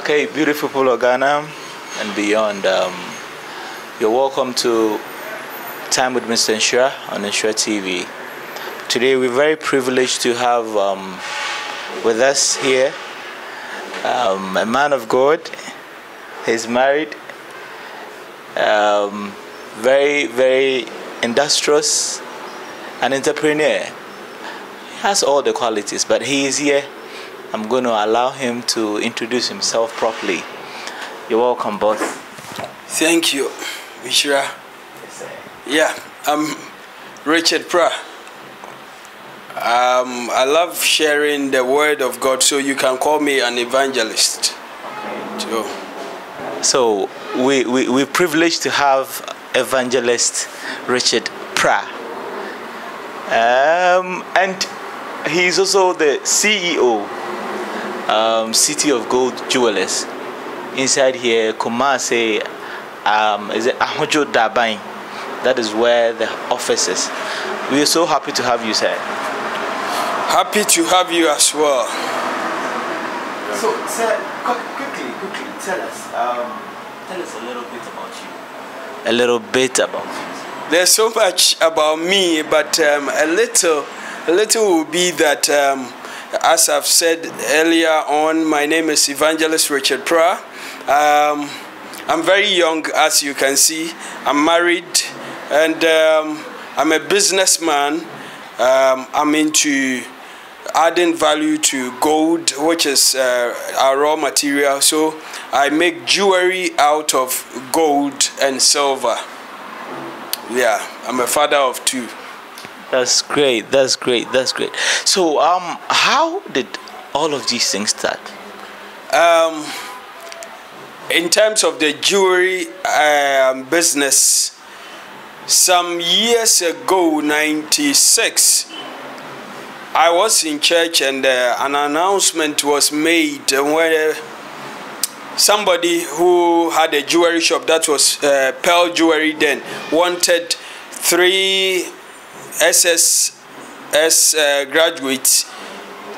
Okay, beautiful people of Ghana and beyond, you're welcome to Time with Mr. Nhyira on Nhyira TV. Today we're very privileged to have with us here a man of God. He's married, very, very industrious, an entrepreneur. He has all the qualities, but he is here. I'm going to allow him to introduce himself properly. You're welcome, boss. Thank you, Nhyira. Yes, sir. Yeah, I'm Richard Prah. I love sharing the word of God, so you can call me an evangelist. Okay. So we're privileged to have evangelist Richard Prah. And he's also the CEO. City of Gold Jewelers. Inside here, Kumasi, is it Ahodjo Dabain? That is where the office is. We are so happy to have you, sir. Happy to have you as well. So, sir, quickly, tell us a little bit about you. There's so much about me, but a little will be that. As I've said earlier on, my name is Evangelist Richard Prah. I'm very young, as you can see. I'm married, and I'm a businessman. I'm into adding value to gold, which is our raw material. So I make jewelry out of gold and silver. Yeah, I'm a father of two. That's great, that's great. So, how did all of these things start? In terms of the jewelry business, some years ago, 96, I was in church and an announcement was made where somebody who had a jewelry shop, that was Pearl Jewelry then, wanted three SSS graduates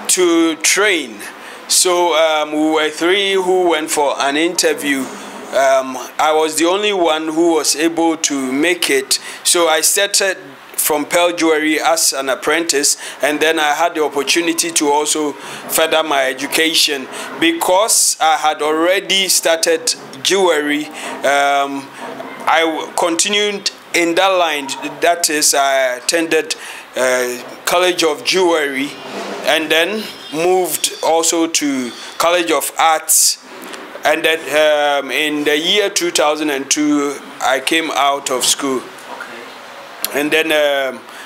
to train. So we were three who went for an interview. I was the only one who was able to make it. So I started from Pearl Jewelry as an apprentice, and then I had the opportunity to also further my education because I had already started jewelry. I continued in that line, that is, I attended College of Jewelry and then moved also to College of Arts. And then in the year 2002, I came out of school. Okay. And then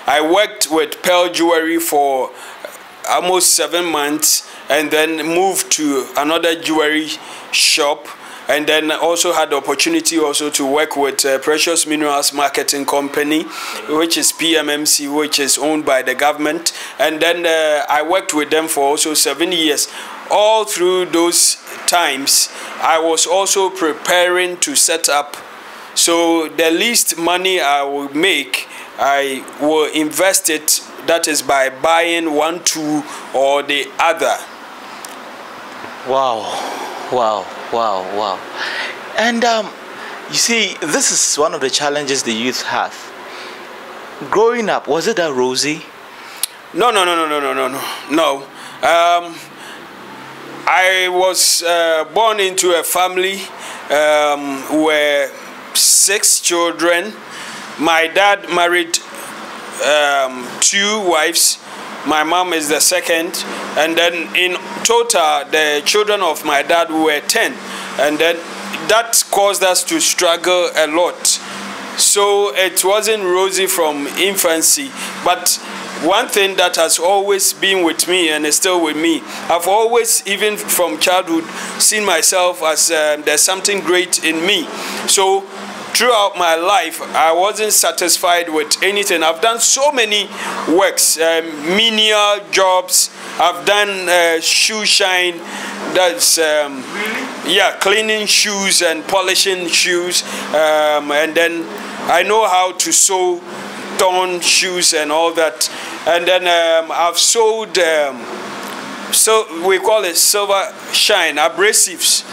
I worked with Pearl Jewelry for almost 7 months and then moved to another jewelry shop. And then also had the opportunity also to work with Precious Minerals Marketing Company, which is PMMC, which is owned by the government. And then I worked with them for also 7 years. All through those times, I was also preparing to set up. So the least money I will make, I will invest it, that is by buying one tool or the other. Wow. And you see, this is one of the challenges the youth have. Growing up, was it that rosy? No. I was born into a family where 6 children. My dad married 2 wives. My mom is the second, and then in total, the children of my dad were 10, and then that caused us to struggle a lot. So it wasn't rosy from infancy, but one thing that has always been with me and is still with me, I've always, even from childhood, seen myself as there's something great in me. So throughout my life, I wasn't satisfied with anything. I've done so many works, menial jobs. I've done shoe shine, that's yeah, cleaning shoes and polishing shoes, and then I know how to sew torn shoes and all that. And then I've sold so we call it silver shine abrasives.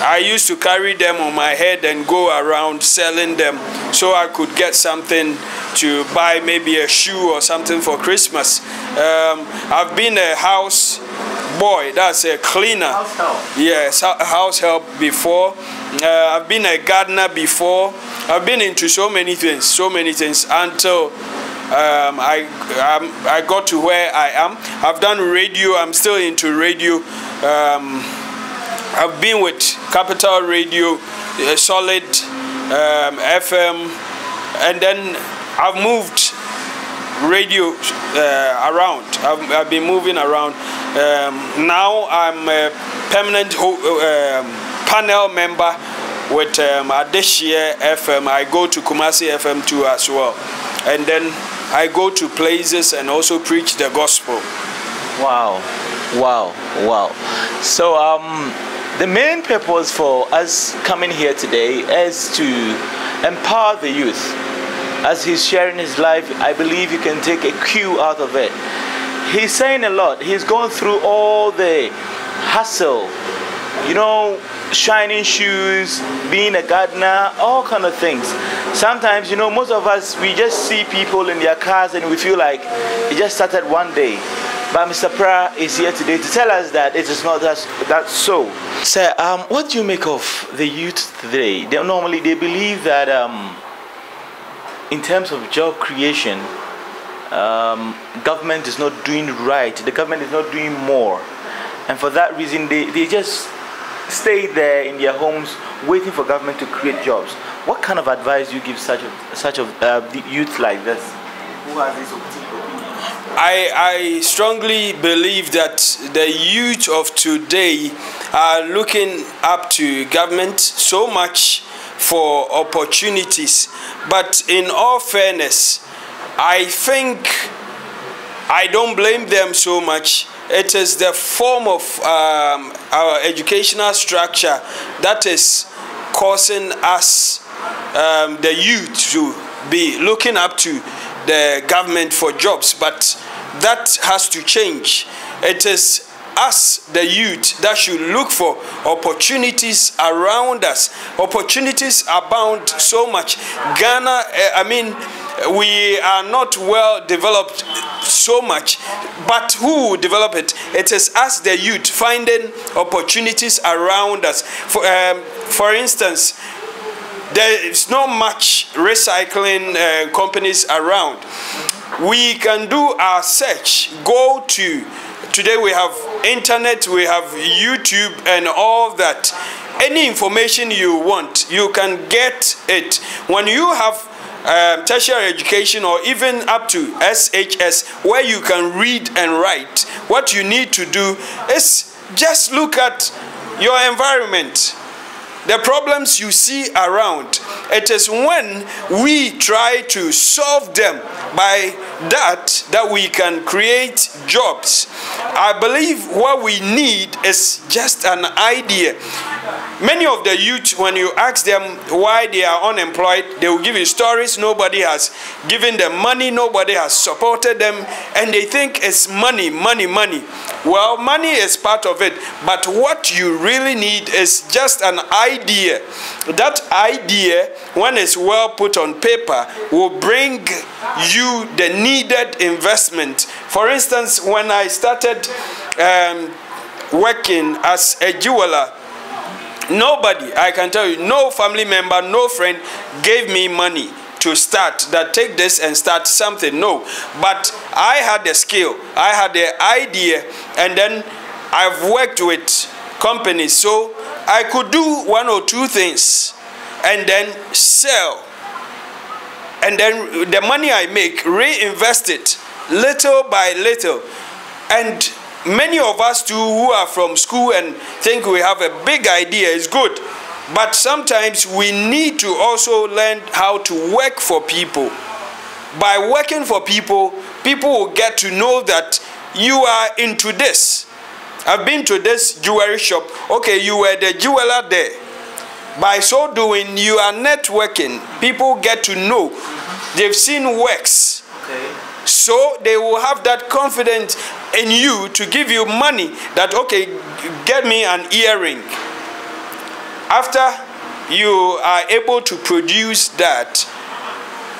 I used to carry them on my head and go around selling them so I could get something to buy, maybe a shoe or something for Christmas. I've been a house boy, that's a cleaner. House help. Yes, house help before. I've been a gardener before. I've been into so many things until I got to where I am. I've done radio. I'm still into radio. I've been with Capital Radio, Solid FM, and then I've moved radio around. I've been moving around. Now I'm a permanent panel member with Adeshie FM. I go to Kumasi FM too as well. And then I go to places and also preach the gospel. Wow, wow, wow. So, the main purpose for us coming here today is to empower the youth. As he's sharing his life, I believe you can take a cue out of it. He's saying a lot. He's gone through all the hustle, you know, shining shoes, being a gardener, all kind of things. Sometimes, you know, most of us, we just see people in their cars and we feel like it just started one day. But Mr. Prah is here today to tell us that it is not that so. Sir, what do you make of the youth today? They normally believe that in terms of job creation, government is not doing right. The government is not doing more. And for that reason, they just stay there in their homes waiting for government to create jobs. What kind of advice do you give such youth like this? Who are these I strongly believe that the youth of today are looking up to government so much for opportunities. But in all fairness, I think I don't blame them so much. It is the form of our educational structure that is causing us, the youth, to be looking up to the government for jobs, but that has to change. It is us, the youth, that should look for opportunities around us. Opportunities abound so much. Ghana, I mean, we are not well developed so much, but who develop it? It is us, the youth, finding opportunities around us. For instance, there is not much recycling companies around. We can do our search. Go to, today we have internet, we have YouTube and all that. Any information you want, you can get it. When you have tertiary education or even up to SHS, where you can read and write, what you need to do is just look at your environment. The problems you see around, it is when we try to solve them by that we can create jobs. I believe what we need is just an idea. Many of the youth, when you ask them why they are unemployed, they will give you stories. Nobody has given them money, nobody has supported them, and they think it's money, money, money. Well, money is part of it, but what you really need is just an idea. That idea, when it's well put on paper, will bring you the needed investment. For instance, when I started working as a jeweler, nobody, I can tell you, no family member, no friend gave me money to start, that take this and start something. No, but I had the skill, I had the idea, and then I've worked with companies, so I could do one or two things and then sell. And then the money I make, reinvest it little by little. And many of us too who are from school and think we have a big idea is good. But sometimes we need to also learn how to work for people. By working for people, people will get to know that you are into this. I've been to this jewelry shop. Okay, you were the jeweler there. By so doing, you are networking. People get to know. They've seen works. Okay. So they will have that confidence. in you to give you money that, okay, get me an earring. After you are able to produce that,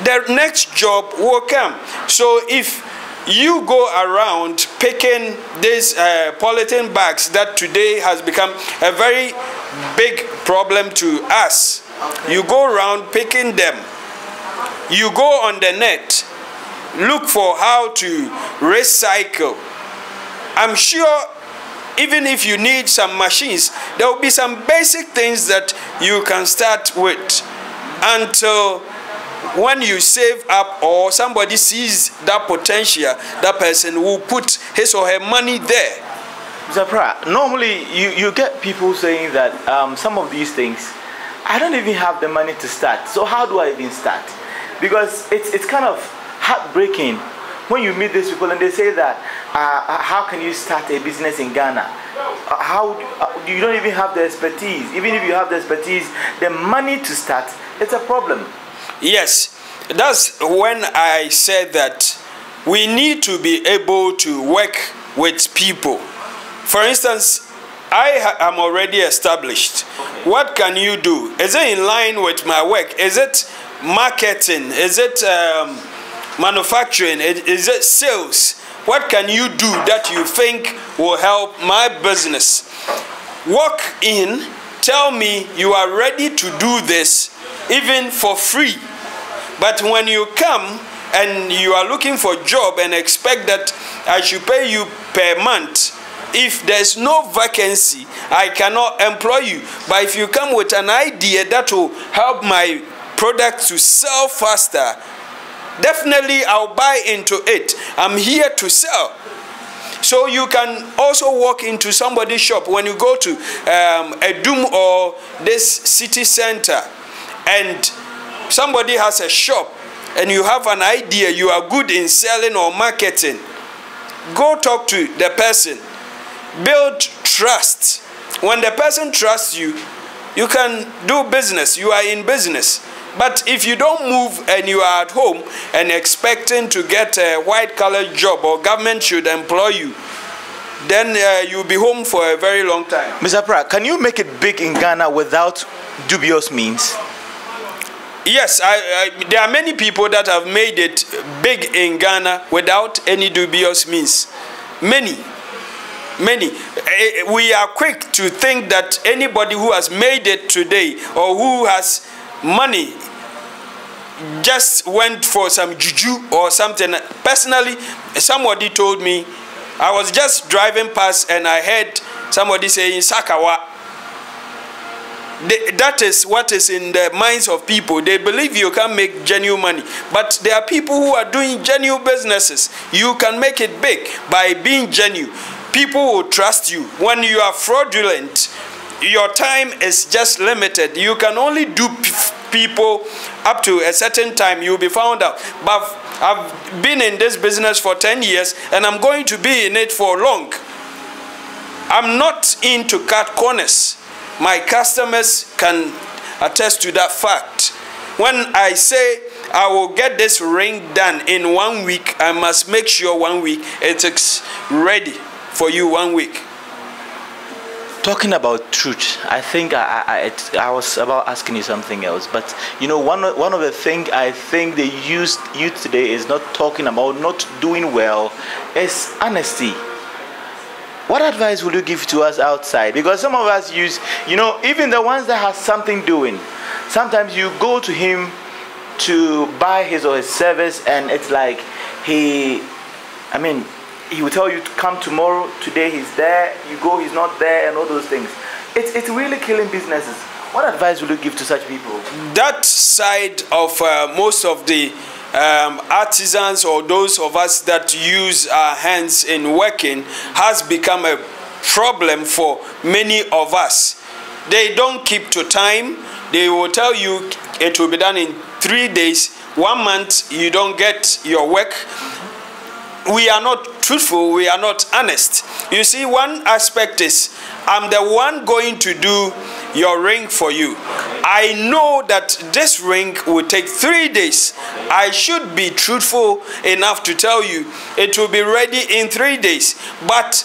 the next job will come. So if you go around picking these polythene bags that today has become a very big problem to us, okay. You go around picking them. You go on the net, look for how to recycle. I'm sure even if you need some machines, there will be some basic things that you can start with until when you save up or somebody sees that potential, that person will put his or her money there. Mr. Prah, normally you get people saying that some of these things, I don't even have the money to start, so how do I even start? Because it's kind of heartbreaking when you meet these people and they say that, how can you start a business in Ghana? You don't even have the expertise. Even if you have the expertise, the money to start, it's a problem. Yes, that's when I said that we need to be able to work with people. For instance, I am already established. Okay. What can you do? Is it in line with my work? Is it marketing? Is it manufacturing? Is it sales? What can you do that you think will help my business? Walk in, tell me you are ready to do this, even for free. But when you come and you are looking for a job and expect that I should pay you per month, if there's no vacancy, I cannot employ you. But if you come with an idea that will help my product to sell faster, definitely I'll buy into it. I'm here to sell. So you can also walk into somebody's shop. When you go to Edum or this city center, and somebody has a shop and you have an idea, you are good in selling or marketing, go talk to the person. Build trust. When the person trusts you, you can do business. You are in business. But if you don't move and you are at home and expecting to get a white-collar job or government should employ you, then you'll be home for a very long time. Mr. Prah, can you make it big in Ghana without dubious means? Yes, there are many people that have made it big in Ghana without any dubious means. Many. Many. We are quick to think that anybody who has made it today or who has money just went for some juju or something. Personally, somebody told me, I was just driving past and I heard somebody saying Sakawa. That is what is in the minds of people. They believe you can make genuine money. But there are people who are doing genuine businesses. You can make it big by being genuine. People will trust you. When you are fraudulent, your time is just limited. You can only dupe people up to a certain time. You'll be found out. But I've been in this business for 10 years, and I'm going to be in it for long. I'm not in to cut corners. My customers can attest to that fact. When I say I will get this ring done in 1 week, I must make sure 1 week it's ready for you 1 week. Talking about truth, I think I was about asking you something else, but you know, one of the things I think the youth today is not talking about, not doing well, is honesty. What advice would you give to us outside? Because some of us use, you know, even the ones that have something doing, sometimes you go to him to buy his or his service, and it's like he will tell you to come tomorrow, today he's there, you go, he's not there, and all those things. It's really killing businesses. What advice would you give to such people? That side of most of the artisans or those of us that use our hands in working has become a problem for many of us. They don't keep to time. They will tell you it will be done in 3 days. 1 month, you don't get your work. We are not truthful. We are not honest. You see, one aspect is I'm the one going to do your ring for you. I know that this ring will take 3 days. I should be truthful enough to tell you it will be ready in 3 days. But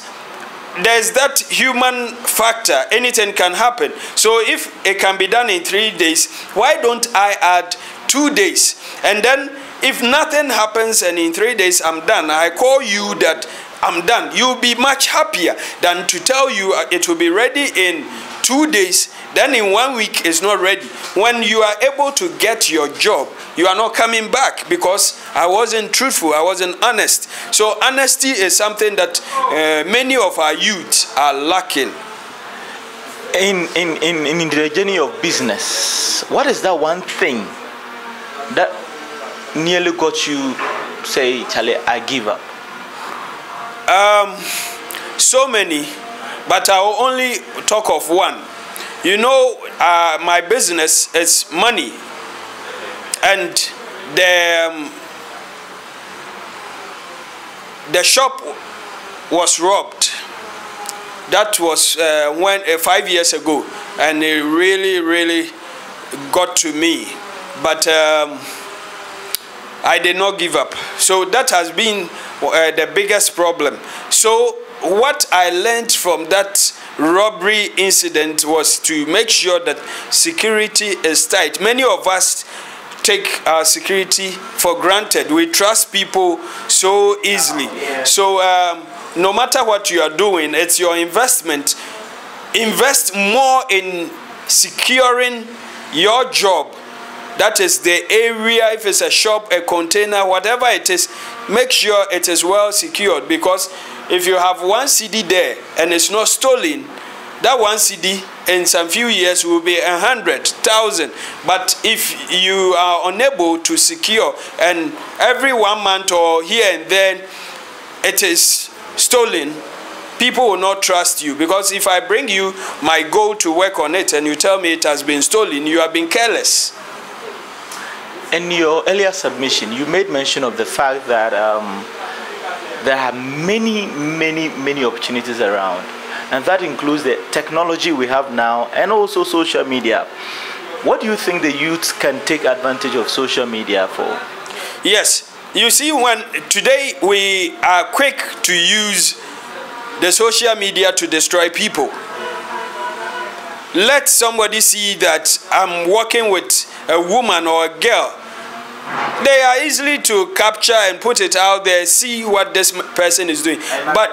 there's that human factor. Anything can happen. So if it can be done in 3 days, why don't I add 2 days? And then if nothing happens and in 3 days I'm done, I call you that I'm done. You'll be much happier than to tell you it will be ready in 2 days, then in 1 week it's not ready. When you are able to get your job, you are not coming back because I wasn't truthful, I wasn't honest. So honesty is something that many of our youth are lacking. In the journey of business, what is that one thing that nearly got you, say, Charlie, I give up? So many. But I will only talk of one. You know, my business is money. And the shop was robbed. That was 5 years ago. And it really, really got to me. But I did not give up. So that has been the biggest problem. So what I learned from that robbery incident was to make sure that security is tight. Many of us take our security for granted. We trust people so easily. So no matter what you are doing, it's your investment. Invest more in securing your job. That is the area, if it's a shop, a container, whatever it is, make sure it is well secured, because if you have one CD there and it's not stolen, that one CD in some few years will be 100,000. But if you are unable to secure and every 1 month or here and there it is stolen, people will not trust you. Because if I bring you my gold to work on it and you tell me it has been stolen, you have been careless. In your earlier submission, you made mention of the fact that there are many opportunities around, and that includes the technology we have now and also social media. What do you think the youth can take advantage of social media for? Yes, you see, when today we are quick to use the social media to destroy people. Let somebody see that I'm working with a woman or a girl. They are easily to capture and put it out there, see what this person is doing. But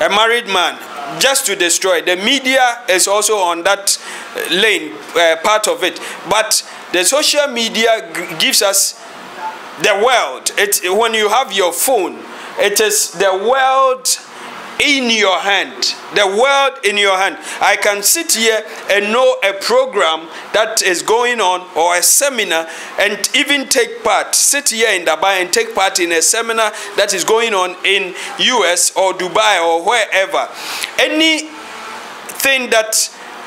a married man, just to destroy. The media is also on that lane, part of it. But the social media gives us the world. When you have your phone, it is the world in your hand. The world in your hand. I can sit here and know a program that is going on or a seminar and even take part. Sit here in Dubai and take part in a seminar that is going on in US or Dubai or wherever. Anything that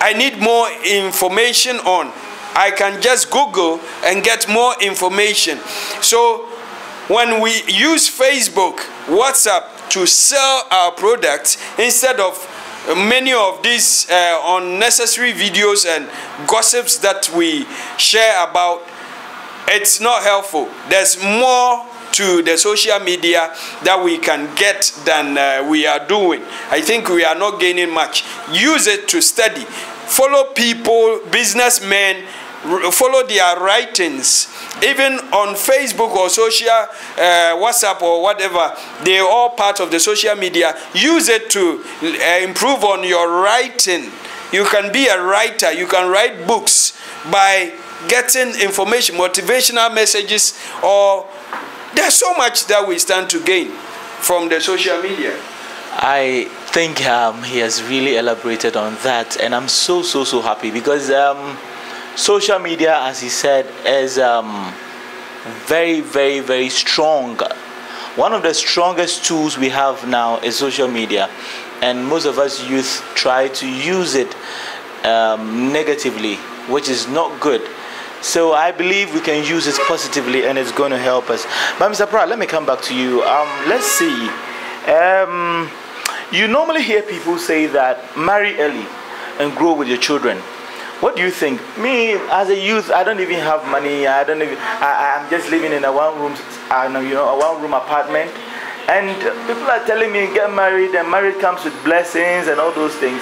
I need more information on, I can just Google and get more information. So when we use Facebook, WhatsApp, to sell our products instead of many of these unnecessary videos and gossips that we share about, it's not helpful. There's more to the social media that we can get than we are doing. I think we are not gaining much. Use it to study. Follow people, businessmen, follow their writings. Even on Facebook or social, WhatsApp or whatever, they're all part of the social media. Use it to improve on your writing. You can be a writer. You can write books by getting information, motivational messages, or there's so much that we stand to gain from the social media. I think he has really elaborated on that, and I'm so happy because social media, as he said, is very strong. One of the strongest tools we have now is social media, and most of us youth try to use it negatively, which is not good. So I believe we can use it positively, and it's going to help us. But Mr. Prah, let me come back to you. Let's see. You normally hear people say that marry early and grow with your children. What do you think? Me, as a youth, I don't even have money. I don't even. I'm just living in a one-room, a one-room apartment, and people are telling me get married, and marriage comes with blessings and all those things.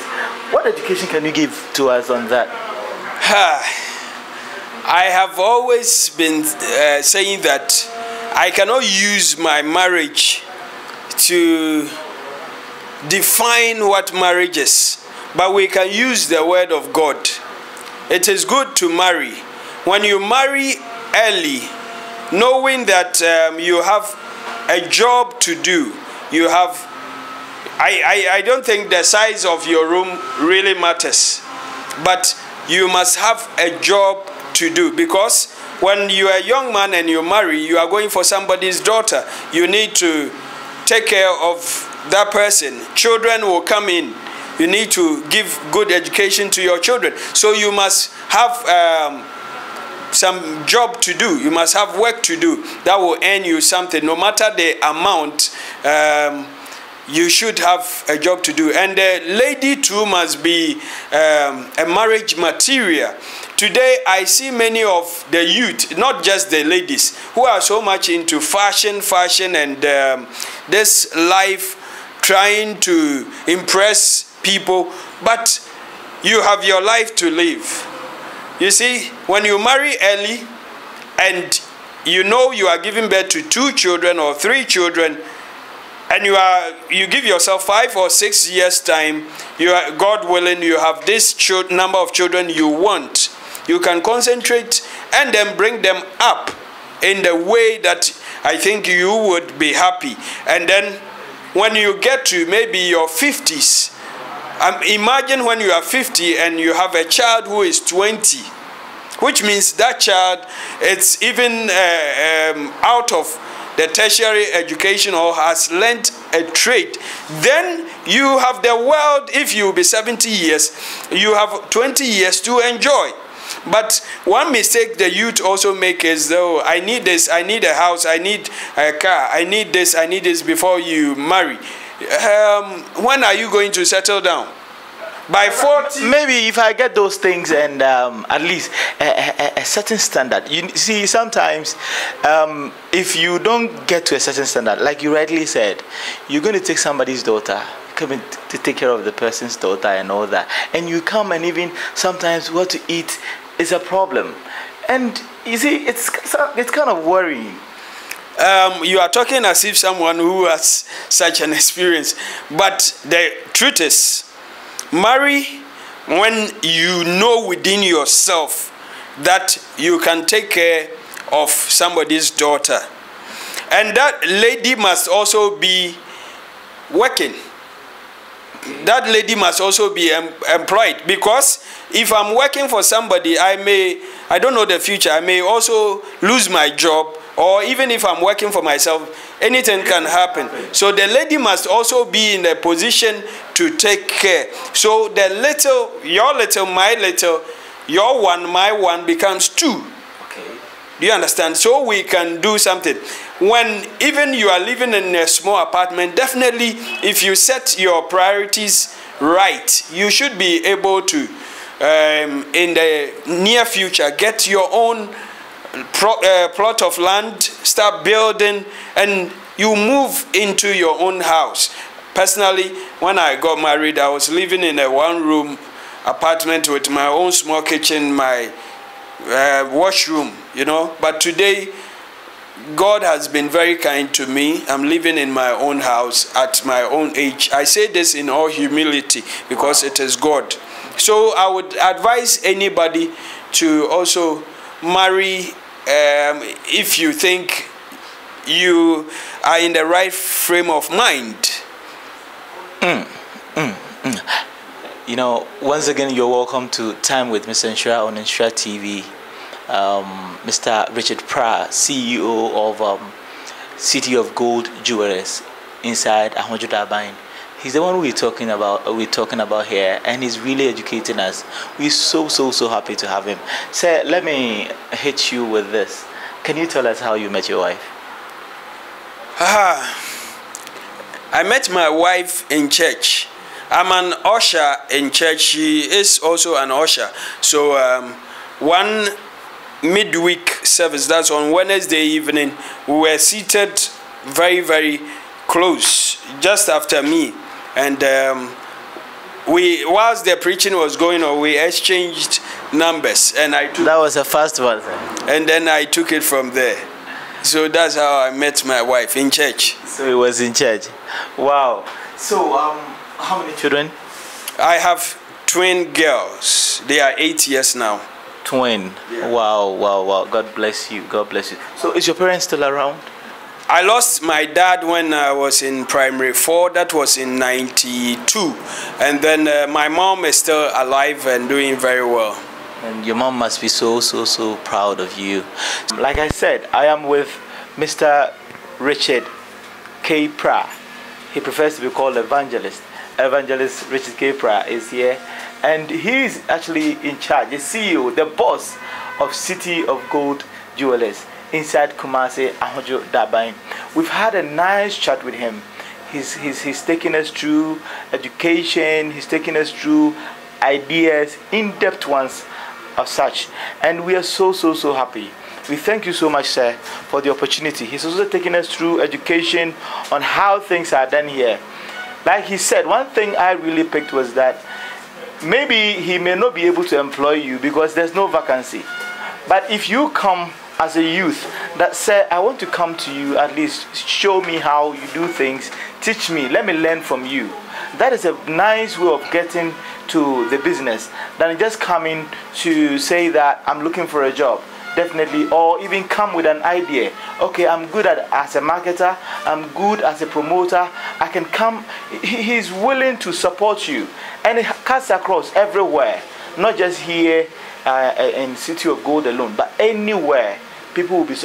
What education can you give to us on that? I have always been saying that I cannot use my marriage to define what marriage is, but we can use the word of God. It is good to marry. When you marry early, knowing that you have a job to do, you have, I don't think the size of your room really matters, but you must have a job to do, because when you are a young man and you marry, you are going for somebody's daughter. You need to take care of that person. Children will come in. You need to give good education to your children. So you must have some job to do. You must have work to do that will earn you something. No matter the amount, you should have a job to do. And the lady too must be a marriage material. Today, I see many of the youth, not just the ladies, who are so much into fashion, and this life, trying to impress people, but you have your life to live. You see, when you marry early and you know you are giving birth to 2 children or 3 children, and you give yourself 5 or 6 years time, you are, God willing, you have this number of children you want, you can concentrate and then bring them up in the way that I think you would be happy. And then when you get to maybe your 50s, imagine when you are 50 and you have a child who is 20, which means that child, it's even out of the tertiary education or has learnt a trade. Then you have the world. If you be 70 years, you have 20 years to enjoy. But one mistake the youth also make is, though, I need this, I need a house, I need a car, I need this before you marry. When are you going to settle down? By 40? Maybe if I get those things and at least a certain standard. You see, sometimes if you don't get to a certain standard, like you rightly said, you're going to take somebody's daughter, to take care of the person's daughter and all that, and you come and even sometimes what to eat is a problem, and you see it's kind of worrying. You are talking as if someone who has such an experience, but the truth is, marry when you know within yourself that you can take care of somebody's daughter, and that lady must also be working. That lady must also be employed, because if I'm working for somebody, I don't know the future, I may also lose my job, or even if I'm working for myself, anything can happen. So the lady must also be in a position to take care. So the little, your little, my little, your one, my one becomes 2. Okay. Do you understand? So we can do something. When even you are living in a small apartment, definitely if you set your priorities right, you should be able to, in the near future, get your own plot of land, start building, and you move into your own house. Personally, when I got married, I was living in a one-room apartment with my own small kitchen, my washroom, you know, but today, God has been very kind to me. I'm living in my own house at my own age. I say this in all humility because it is God. So I would advise anybody to also marry if you think you are in the right frame of mind. You know, once again, you're welcome to Time with Mr. Nhyira on Nhyira TV. Mr. Richard Prah, CEO of City of Gold Jewelers inside Ahodjo Dabain. He's the one we're talking about here, and he's really educating us. We're so happy to have him. Sir, let me hit you with this. Can you tell us how you met your wife? I met my wife in church. I'm an usher in church. She is also an usher. So one midweek service, that's on Wednesday evening, we were seated very, very close, just after me. And whilst the preaching was going on, we exchanged numbers, and I took, that was the first one. And then I took it from there. So that's how I met my wife, in church. So it was in church. Wow. So how many children? I have twin girls. They are 8 years now. Twin. Yeah. Wow, wow, wow. God bless you. God bless you. So is your parents still around? I lost my dad when I was in primary 4. That was in 92. And then my mom is still alive and doing very well. And your mom must be so, so, so proud of you. Like I said, I am with Mr. Richard K. Prah. He prefers to be called evangelist. Evangelist Richard K. Prah is here. And he is actually in charge, the CEO, the boss of City of Gold Jewelers inside Kumasi, Ahodjo Dabain. We've had a nice chat with him. He's taking us through education, he's taking us through ideas, in-depth ones of such. And we are so, so, so happy. We thank you so much, sir, for the opportunity. He's also taking us through education on how things are done here. Like he said, one thing I really picked was that maybe he may not be able to employ you because there's no vacancy. But if you come as a youth that said, I want to come to you, at least show me how you do things, teach me, let me learn from you. That is a nice way of getting to the business than just coming to say that I'm looking for a job, definitely, or even come with an idea. Okay, I'm good as a marketer, I'm good as a promoter, I can come. He's willing to support you, and it cuts across everywhere, not just here in City of Gold alone, but anywhere. People will be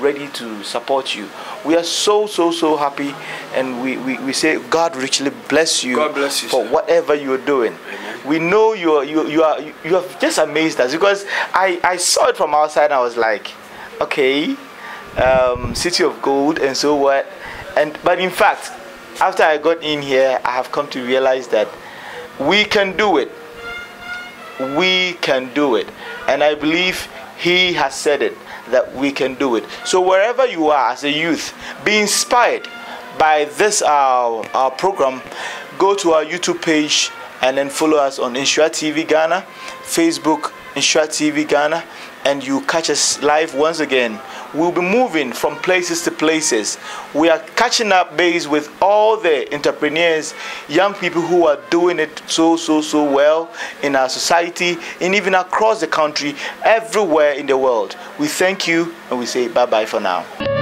ready to support you. We are so, so, so happy, and we say God richly bless you, for whatever you are doing. Amen. We know you have just amazed us, because I saw it from outside and I was like, okay, City of Gold and so what. But in fact, after I got in here, I have come to realize that we can do it. We can do it. And I believe he has said it, that we can do it. So wherever you are as a youth, be inspired by this our program. Go to our YouTube page and then follow us on Nhyira TV Ghana, Facebook Nhyira TV Ghana, and you catch us live once again. We'll be moving from places to places. We are catching up base with all the entrepreneurs, young people who are doing it so, so, so well in our society, and even across the country, everywhere in the world. We thank you, and we say bye-bye for now.